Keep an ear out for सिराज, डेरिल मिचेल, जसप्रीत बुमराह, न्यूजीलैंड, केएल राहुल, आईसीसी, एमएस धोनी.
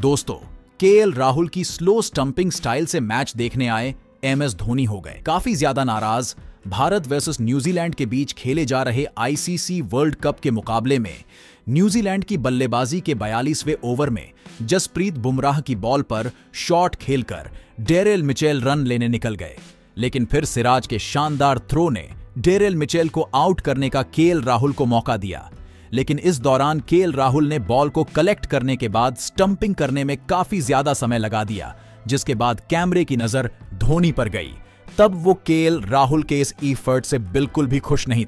दोस्तों, केएल राहुल की slow stumping style से मैच देखने आए एमएस धोनी हो गए काफी ज्यादा नाराज। भारत वर्सेस न्यूजीलैंड के बीच खेले जा रहे आईसीसी वर्ल्ड कप के मुकाबले में न्यूजीलैंड की बल्लेबाजी के 42वें ओवर में जसप्रीत बुमराह की बॉल पर शॉट खेलकर डेरिल मिचेल रन लेने निकल गए, लेकिन फिर सिराज के शानदार थ्रो ने डेरिल मिचेल को आउट करने का केएल राहुल को मौका दिया। लेकिन इस दौरान केएल राहुल ने बॉल को कलेक्ट करने के बाद स्टंपिंग करने में काफी ज्यादा समय लगा दिया, जिसके बाद कैमरे की नजर धोनी पर गई। तब वो केएल राहुल के इस एफर्ट से बिल्कुल भी खुश नहीं थे।